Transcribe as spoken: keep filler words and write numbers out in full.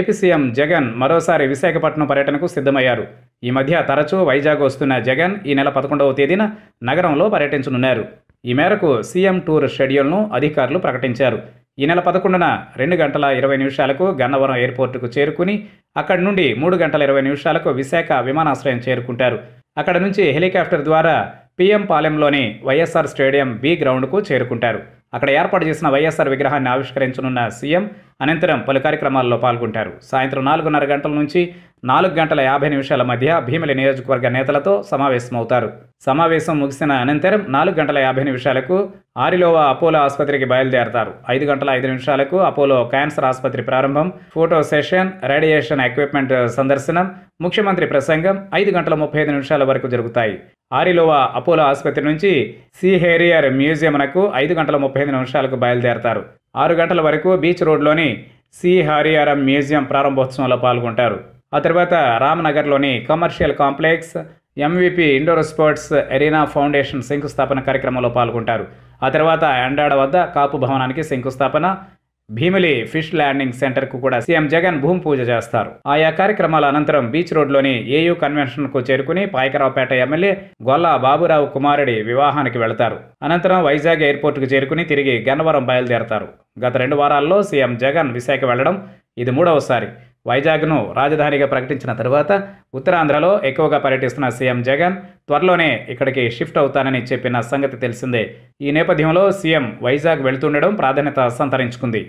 AP CM Jagan మరోసారి విశాఖపట్నం పర్యటనకు సిద్ధమయ్యారు. ఈ మధ్య తరచూ వైజాగ్ వస్తున్న జగన్ ఈ నెల పదకొండవ తేదీన నగరంలో పర్యటించనున్నారు. ఈ మేరకు సీఎం టూర్ షెడ్యూల్ను అధికారులు ప్రకటించారు. ఈ నెల పదకొండున రెండు గంటల ఇరవై నిమిషాలకు గన్నవరం ఎయిర్పోర్టుకు చేరుకుని అక్కడి నుండి మూడు గంటల ఇరవై నిమిషాలకు విశాఖ విమానాశ్రయం చేరుకుంటారు. అక్కడ నుంచి హెలికాప్టర్ ద్వారా పీఎం పాలెంలోని వైఎస్ఆర్ స్టేడియం బి గ్రౌండ్కు చేరుకుంటారు. అక్కడ ఏర్పాటు చేసిన వైఎస్ఆర్ విగ్రహాన్ని ఆవిష్కరించనున్న సీఎం అనంతరం పలు కార్యక్రమాల్లో పాల్గొంటారు. సాయంత్రం నాలుగున్నర గంటల నుంచి నాలుగు గంటల యాభై నిమిషాల మధ్య భీమిలి నియోజకవర్గ నేతలతో సమావేశమవుతారు. సమావేశం ముగిసిన అనంతరం నాలుగు గంటల యాభై నిమిషాలకు ఆరిలోవా అపోలో ఆసుపత్రికి బయలుదేరతారు. ఐదు గంటల ఐదు నిమిషాలకు అపోలో క్యాన్సర్ ఆసుపత్రి ప్రారంభం, ఫోటో సెషన్, రేడియేషన్ ఎక్విప్మెంట్ సందర్శనం, ముఖ్యమంత్రి ప్రసంగం ఐదు గంటల ముప్పై ఐదు నిమిషాల వరకు జరుగుతాయి. ఆరిలోవా అపోలో ఆసుపత్రి నుంచి సి హేరియర్ మ్యూజియంనకు ఐదు గంటల ముప్పై ఐదు నిమిషాలకు బయలుదేరతారు. ఆరు గంటల వరకు బీచ్ రోడ్లోని సి హరియర్ మ్యూజియం ప్రారంభోత్సవంలో పాల్గొంటారు. ఆ తర్వాత రామ్నగర్లోని commercial complex MVP indoor sports arena foundation శంకుస్థాపన కార్యక్రమంలో పాల్గొంటారు. ఆ తర్వాత ఎండాడ వద్ద కాపు భవనానికి శంకుస్థాపన, భీమిలి ఫిష్ ల్యాండింగ్ సెంటర్కు కూడా సీఎం జగన్ భూమి పూజ చేస్తారు. ఆయా కార్యక్రమాల అనంతరం బీచ్ రోడ్లోని ఏయూ కన్వెన్షన్కు చేరుకుని పాయకరావుపేట ఎమ్మెల్యే గొల్లా బాబురావు కుమారుడి వివాహానికి వెళతారు. అనంతరం వైజాగ్ ఎయిర్పోర్టుకు చేరుకుని తిరిగి గన్నవరం బయలుదేరతారు. గత రెండు వారాల్లో సీఎం జగన్ విశాఖ వెళ్లడం ఇది మూడవసారి. వైజాగ్ను రాజధానిగా ప్రకటించిన తర్వాత ఉత్తరాంధ్రలో ఎక్కువగా పర్యటిస్తున్న సీఎం జగన్ త్వరలోనే ఇక్కడికి షిఫ్ట్ అవుతానని చెప్పిన సంగతి తెలిసిందే. ఈ నేపథ్యంలో సీఎం వైజాగ్ వెళ్తుండడం ప్రాధాన్యత సంతరించుకుంది.